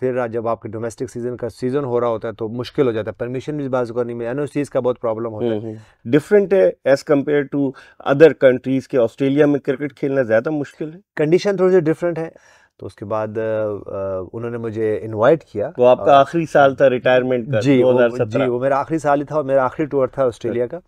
फिर जब आपके डोमेस्टिक सीजन का सीज़न हो रहा होता है तो मुश्किल हो जाता है, परमिशन भी बाजू करने में एनओसीज़ का बहुत प्रॉब्लम होता है। डिफरेंट है as compare to other countries के ऑस्ट्रेलिया में क्रिकेट खेलना ज़्यादा मुश्किल है, कंडीशन थोड़ी सी डिफरेंट है। तो उसके बाद उन्होंने मुझे इनवाइट किया। वो आपका आखिरी साल था रिटायरमेंट का? जी वो मेरा आखिरी साल ही था और मेरा आखिरी टूर था ऑस्ट्रेलिया का।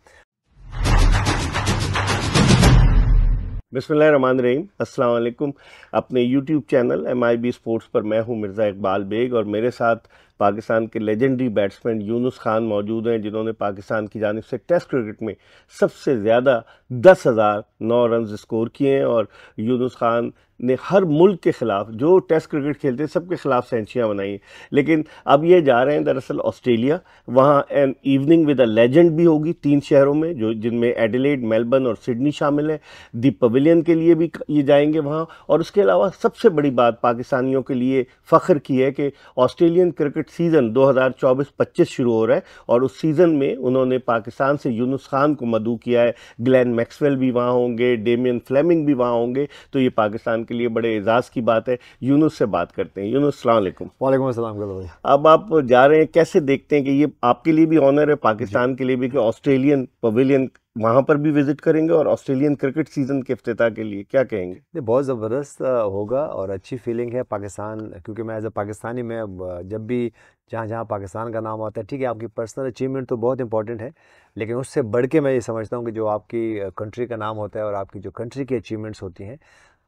बिस्मिल्लाहिर्रहमानिर्रहीम, अस्सलाम वालेकुम। अपने YouTube चैनल MIB स्पोर्ट्स पर मैं हूं मिर्ज़ा इकबाल बेग और मेरे साथ पाकिस्तान के लेजेंडरी बैट्समैन यूनुस खान मौजूद हैं, जिन्होंने पाकिस्तान की जानिब से टेस्ट क्रिकेट में सबसे ज़्यादा 10,009 रन स्कोर किए हैं। और यूनुस खान ने हर मुल्क के ख़िलाफ़ जो टेस्ट क्रिकेट खेलते हैं सबके ख़िलाफ़ सेंचुरियाँ बनाई हैं। लेकिन अब ये जा रहे हैं दरअसल ऑस्ट्रेलिया, वहाँ an evening with a legend भी होगी 3 शहरों में जो जिनमें एडिलेड, मेलबर्न और सिडनी शामिल हैं। द पवेलियन के लिए भी ये जाएंगे वहाँ। और उसके अलावा सबसे बड़ी बात पाकिस्तानियों के लिए फ़ख्र की है कि ऑस्ट्रेलियन क्रिकेट सीज़न 2024-25 शुरू हो रहा है और उस सीज़न में उन्होंने पाकिस्तान से यूनुस खान को मदऊ किया है। ग्लेन मैक्सवेल भी वहाँ होंगे, डेमियन फ्लेमिंग भी वहाँ होंगे, तो ये पाकिस्तान के लिए बड़े एजाज़ की बात है। यूनुस से बात करते हैं। यूनुस, अस्सलाम वालेकुम। वालेकुम अस्सलाम। अब आप जा रहे हैं, कैसे देखते हैं कि ये आपके लिए भी ऑनर है, पाकिस्तान के लिए भी, कि ऑस्ट्रेलियन पवेलियन वहाँ पर भी विज़िट करेंगे और ऑस्ट्रेलियन क्रिकेट सीज़न के इफ्तिताह के लिए क्या कहेंगे? बहुत ज़बरदस्त होगा और अच्छी फीलिंग है पाकिस्तान, क्योंकि मैं एज ए पाकिस्तानी मैं जब भी जहाँ पाकिस्तान का नाम आता है, ठीक है आपकी पर्सनल अचीवमेंट तो बहुत इंपॉर्टेंट है, लेकिन उससे बढ़ के मैं ये समझता हूँ कि जो आपकी कंट्री का नाम होता है और आपकी जो कंट्री की अचीवमेंट्स होती हैं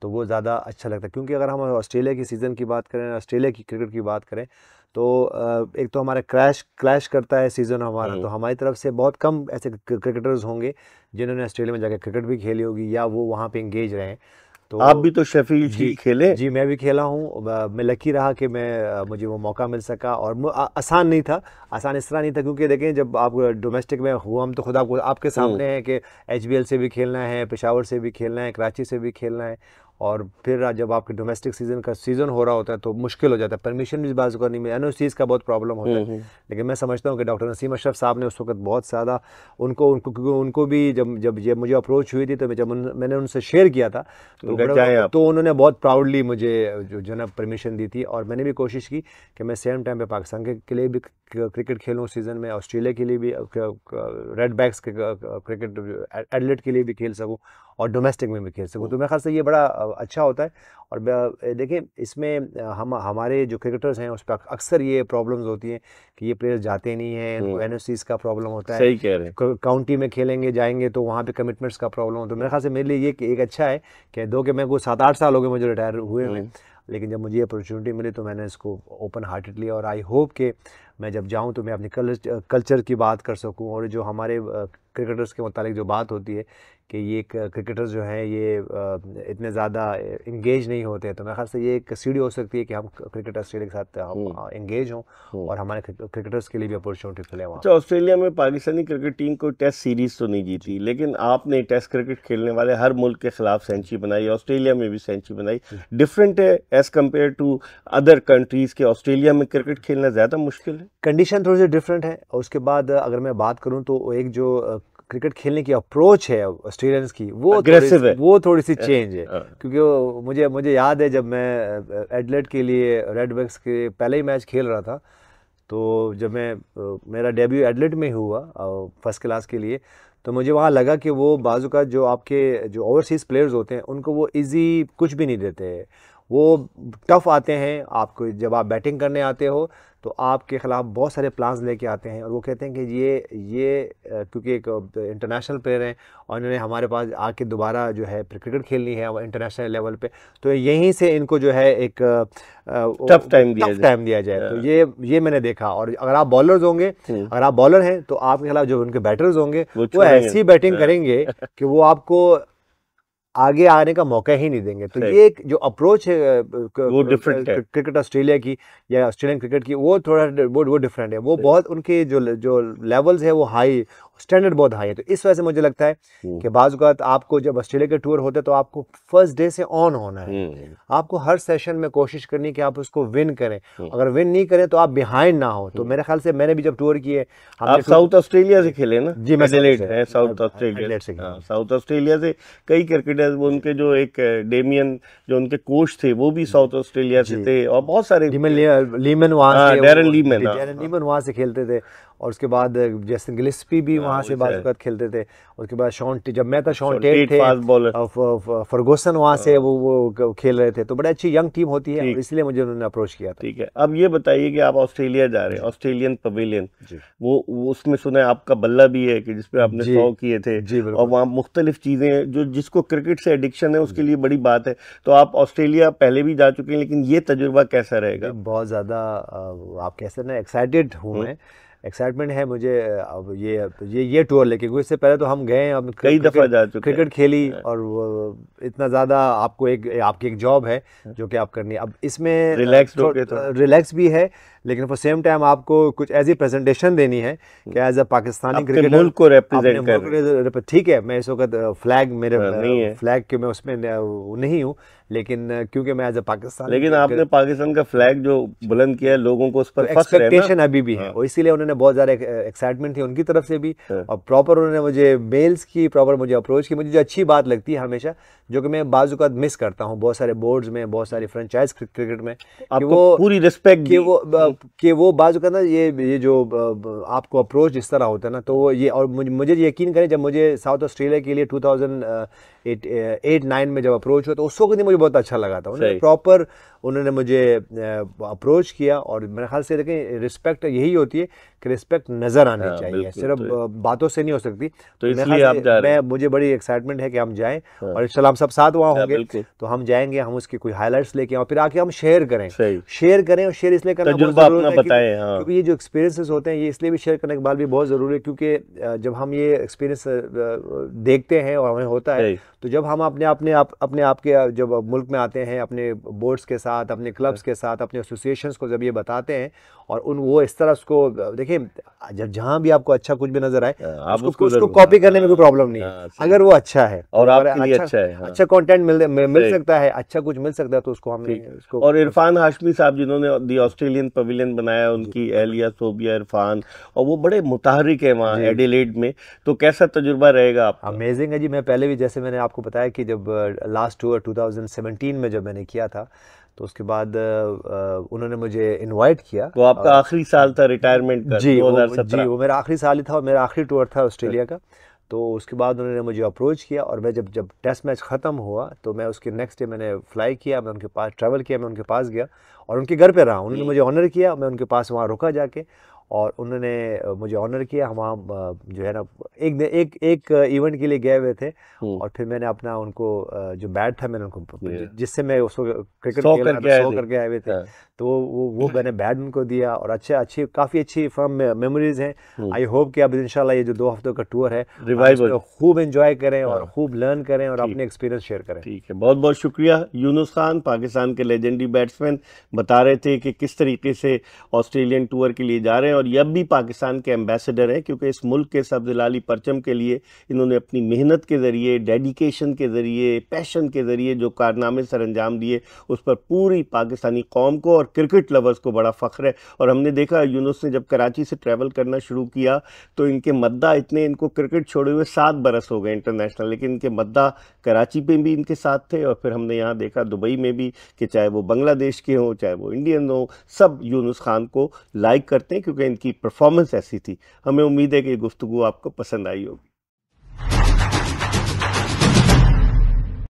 तो वो ज़्यादा अच्छा लगता है। क्योंकि अगर हम ऑस्ट्रेलिया की सीज़न की बात करें, ऑस्ट्रेलिया की क्रिकेट की बात करें, तो एक तो हमारा क्लैश करता है सीज़न हमारा, तो हमारी तरफ से बहुत कम ऐसे क्रिकेटर्स होंगे जिन्होंने ऑस्ट्रेलिया में जाकर क्रिकेट भी खेली होगी या वो वहाँ पे इंगेज रहे हैं। तो आप भी तो शेफील्ड ही खेले? जी मैं भी खेला हूँ। मैं लकी रहा कि मुझे वो मौका मिल सका और आसान नहीं था। आसान इस तरह नहीं था क्योंकि देखें जब आप डोमेस्टिक में हुआ हम तो खुद आपको आपके सामने है कि HBL से भी खेलना है, पेशावर से भी खेलना है, कराची से भी खेलना है, और फिर जब आपके डोमेस्टिक सीज़न का सीज़न हो रहा होता है तो मुश्किल हो जाता है, परमिशन भी बाजू करने में एनओसीज़ का बहुत प्रॉब्लम होता है। लेकिन मैं समझता हूँ कि डॉक्टर नसीम अशरफ साहब ने उस वक्त बहुत ज़्यादा उनको भी जब ये मुझे अप्रोच हुई थी तो मैंने उनसे शेयर किया था तो उन्होंने बहुत प्राउडली मुझे जो ना परमिशन दी थी। और मैंने भी कोशिश की कि मैं सेम टाइम पर पाकिस्तान के लिए भी क्रिकेट खेलूँ सीज़न में, ऑस्ट्रेलिया के लिए भी, रेड बैक्स के क्रिकेट एडिलेड के लिए भी खेल सकूँ और डोमेस्टिक में भी खेल सकूँ। तो मेरे ख्याल से ये बड़ा अच्छा होता है। और देखिए इसमें हमारे जो क्रिकेटर्स हैं उस पर अक्सर ये प्रॉब्लम्स होती हैं कि ये प्लेयर्स जाते नहीं हैं, एनओसीज़ का प्रॉब्लम होता है। सही कह रहे हैं। काउंटी में खेलेंगे जाएंगे तो वहाँ पे कमिटमेंट्स का प्रॉब्लम होता है। मेरे ख्याल से मेरे लिए ये एक अच्छा है कि दो कि मैं को 7-8 साल हो गए मुझे रिटायर हुए हैं, लेकिन जब मुझे अपॉर्चुनिटी मिली तो मैंने इसको ओपन हार्टेड लिया और आई होप कि मैं जब जाऊं तो मैं अपने कल्चर की बात कर सकूं और जो हमारे क्रिकेटर्स के मुतालिक जो बात होती है कि ये क्रिकेटर्स जो हैं ये इतने ज़्यादा इंगेज नहीं होते हैं, तो मेरे ख्याल से ये एक सीढ़ी हो सकती है कि हम क्रिकेट ऑस्ट्रेलिया के साथ हम इंगेज हों और हमारे क्रिकेटर्स के लिए भी अपॉर्चुनिटी खुले वहाँ। अच्छा, ऑस्ट्रेलिया में पाकिस्तानी क्रिकेट टीम को टेस्ट सीरीज़ तो नहीं जीती, लेकिन आपने टेस्ट क्रिकेट खेलने वाले हर मुल्क के खिलाफ सेंचुरी बनाई, ऑस्ट्रेलिया में भी सेंचुरी बनाई। डिफरेंट है as compare to other countries के ऑस्ट्रेलिया में क्रिकेट खेलना ज़्यादा मुश्किल है, कंडीशन थोड़ी सी डिफरेंट है। उसके बाद अगर मैं बात करूँ तो एक जो क्रिकेट खेलने की अप्रोच है ऑस्ट्रेलियंस की वो थोड़ी सी चेंज है, क्योंकि मुझे याद है जब मैं एडिलेड के लिए रेड बैक्स के पहले ही मैच खेल रहा था तो जब मेरा डेब्यू एडिलेड में हुआ फर्स्ट क्लास के लिए तो मुझे वहाँ लगा कि वो बाजू का जो आपके जो ओवरसीज़ प्लेयर्स होते हैं उनको वो ईजी कुछ भी नहीं देते हैं, वो टफ़ आते हैं आपको। जब आप बैटिंग करने आते हो तो आपके ख़िलाफ़ बहुत सारे प्लान्स लेके आते हैं और वो कहते हैं कि ये क्योंकि एक इंटरनेशनल प्लेयर हैं और इन्होंने हमारे पास आके दोबारा जो है क्रिकेट खेलनी है इंटरनेशनल लेवल पे, तो यहीं से इनको जो है एक टफ टाइम दिया जाए। तो ये मैंने देखा। और अगर आप बॉलर्स होंगे, अगर आप बॉलर हैं तो आपके खिलाफ जो उनके बैटर्स होंगे वो ऐसी बैटिंग करेंगे कि वो आपको आगे आने का मौका ही नहीं देंगे। तो ये एक जो अप्रोच है वो डिफरेंट है क्रिकेट ऑस्ट्रेलिया की या ऑस्ट्रेलियन क्रिकेट की, वो थोड़ा वो डिफरेंट है, वो बहुत उनके जो लेवल्स है वो हाई, स्टैंडर्ड बहुत हाई है। तो इस वजह से मुझे लगता है कि बाज़ औक़ात आपको जब ऑस्ट्रेलिया के टूर होते हैं तो आपको फर्स्ट डे से ऑन होना है, आपको हर सेशन में कोशिश करनी है कि आप उसको विन करें, अगर विन नहीं करें तो आप बिहाइंड ना हो। तो मेरे ख्याल से मैंने भी जब टूर किए, आप साउथ ऑस्ट्रेलिया से खेले ना? जी मैं साउथ ऑस्ट्रेलिया से। कई क्रिकेट लीडर, वो उनके जो एक डेमियन जो उनके कोच थे वो भी साउथ ऑस्ट्रेलिया से थे, और बहुत सारे लीमन वहाँ, डेरन लीमन वहाँ से खेलते थे, और उसके बाद जेसन गिलिस्पी भी वहाँ से बात खेलते थे, उसके बाद जब मैं था शॉन टेट थे, फर्गोसन वहाँ से वो खेल रहे थे, तो बड़ी अच्छी यंग टीम होती है, इसलिए मुझे उन्होंने अप्रोच किया था। ठीक है, अब ये बताइए कि आप ऑस्ट्रेलिया जा रहे हैं, ऑस्ट्रेलियन पवेलियन, वो उसमें सुना है आपका बल्ला भी है कि जिसपे आपने 100 किए थे, और वहाँ मुख्तलिफ चीज़ें जो जिसको क्रिकेट से एडिक्शन है उसके लिए बड़ी बात है, तो आप ऑस्ट्रेलिया पहले भी जा चुके हैं, लेकिन ये तजुर्बा कैसा रहेगा? बहुत ज़्यादा आप कैसे ना एक्साइटेड हूँ मैं, एक्साइटमेंट है मुझे अब ये टूर लेके, क्योंकि इससे पहले तो हम गए हैं, अब कई दफ़ा जा चुके, क्रिकेट खेली, और इतना ज़्यादा आपको आपकी एक जॉब है जो कि आप करनी है, अब इसमें रिलैक्स भी है, लेकिन फॉर सेम टाइम आपको कुछ ऐसी प्रेजेंटेशन देनी है कि एज अ पाकिस्तानी क्रिकेटर मुल्क को रिप्रेजेंट कर। ठीक है, मैं इस वक्त फ्लैग मेरे फ्लैग के मैं उसमें नहीं हूँ, लेकिन क्योंकि मैं एज अ पाकिस्तान, लेकिन आपने पाकिस्तान का फ्लैग जो बुलंद किया है, लोगों को उस पर एक्सपेक्टेशन अभी भी है, और इसीलिए उन्होंने बहुत ज़्यादा एक्साइटमेंट थी उनकी तरफ से भी, और प्रॉपर उन्होंने मुझे मेल्स की, प्रॉपर मुझे अप्रोच की, मुझे जो अच्छी बात लगती है हमेशा, जो कि मैं बाज़ औक़ात मिस करता हूँ बहुत सारे बोर्ड्स में, बहुत सारे फ्रेंचाइज क्रिकेट में, वो पूरी रिस्पेक्ट कि वो बाज़ औक़ात ना ये जो आपको अप्रोच इस तरह होता है ना, तो वो ये, और मुझे यकीन करें जब मुझे साउथ ऑस्ट्रेलिया के लिए 2008-9 में जब अप्रोच हुआ, तो उस वक्त मुझे बहुत अच्छा लगा था, उन्होंने प्रॉपर उन्होंने मुझे अप्रोच किया, और मेरे ख्याल से देखें रिस्पेक्ट यही होती है कि रिस्पेक्ट नज़र आनी चाहिए, सिर्फ बातों से नहीं हो सकती, तो इसलिए आप जा रहे हैं। मुझे बड़ी एक्साइटमेंट है कि हम जाएं, और इंशाल्लाह हम सब साथ वहाँ होंगे, तो हम जाएंगे, हम उसकी कोई हाईलाइट्स लेके आए, फिर आके हम शेयर करें, और शेयर इसलिए करना क्योंकि ये जो एक्सपीरियंसेस होते हैं ये इसलिए भी शेयर करने के बाद भी बहुत ज़रूरी है, क्योंकि जब हम ये एक्सपीरियंस देखते हैं और हमें होता है, तो जब हम अपने आप के जब मुल्क में आते हैं, अपने बोर्ड्स के साथ, अपने क्लब्स के साथ, अपने एसोसिएशंस को जब ये बताते हैं, और वो इस तरह उसको देखिए, जब जहाँ भी आपको अच्छा कुछ भी नजर आए, आप उसको कॉपी करने में कोई प्रॉब्लम नहीं है, अगर वो अच्छा है और आपके लिए अच्छा है, अच्छा कंटेंट मिल सकता है, अच्छा कुछ मिल सकता है, तो उसको हमने। और इरफान हाशमी साहब जिन्होंने दी ऑस्ट्रेलियन पवेलियन बनाया, उनकी एहलिया सोबिया इरफान, और वो बड़े मुतहरिक है वहाँ एडिलेड में, तो कैसा तजुर्बा रहेगा आपका? अमेजिंग है जी, मैं पहले भी जैसे मैंने आपको बताया कि जब लास्ट टूर 2017 में जब मैंने किया था, तो उसके बाद उन्होंने मुझे इनवाइट किया, वो आपका आखिरी साल था रिटायरमेंट का, 2017। जी, वो मेरा आखिरी साल ही था, और मेरा आखिरी टूर था ऑस्ट्रेलिया का, तो उसके बाद उन्होंने मुझे अप्रोच किया, और मैं जब टेस्ट मैच ख़त्म हुआ, तो मैं उसके नेक्स्ट डे मैंने फ्लाई किया, मैं उनके पास ट्रैवल किया, मैं उनके पास गया और उनके घर पे रहा, उन्होंने मुझे ऑनर किया, मैं उनके पास वहाँ रुका जाके, और उन्होंने मुझे ऑनर किया, हम वहाँ जो है ना एक इवेंट के लिए गए हुए थे, और फिर मैंने अपना उनको जो बैट था मैंने उनको, जिससे मैं उसको क्रिकेट करके आए हुए थे, तो वो मैंने बैट उनको दिया, और अच्छी काफ़ी अच्छी फर्म मेमोरीज हैं। आई होप कि अब इंशाल्लाह ये जो 2 हफ्तों का टूर है खूब एंजॉय करें और खूब लर्न करें और अपने एक्सपीरियंस शेयर करें। ठीक है, बहुत बहुत शुक्रिया। यूनुस खान पाकिस्तान के लेजेंडरी बैट्समैन बता रहे थे कि किस तरीके से ऑस्ट्रेलियन टूर के लिए जा रहे हैं, और यह भी पाकिस्तान के एम्बेसडर हैं, क्योंकि इस मुल्क के सब्ज़-ए-लाली परचम के लिए इन्होंने अपनी मेहनत के ज़रिए, डेडिकेशन के ज़रिए, पैशन के ज़रिए जो कारनामे सरअंजाम दिए, उस पर पूरी पाकिस्तानी कौम को और क्रिकेट लवर्स को बड़ा फ़ख्र है। और हमने देखा यूनुस ने जब कराची से ट्रैवल करना शुरू किया तो इनके मद्दा इतने, इनको क्रिकेट छोड़े हुए 7 बरस हो गए इंटरनेशनल, लेकिन इनके मद्दा कराची पर भी इनके साथ थे, और फिर हमने यहाँ देखा दुबई में भी कि चाहे वो बांग्लादेश के हों, चाहे वो इंडियन हों, सब यूनुस खान को लाइक करते हैं, क्योंकि इनकी परफॉर्मेंस ऐसी थी। हमें उम्मीद है कि ये गुफ्तगू आपको पसंद आई होगी।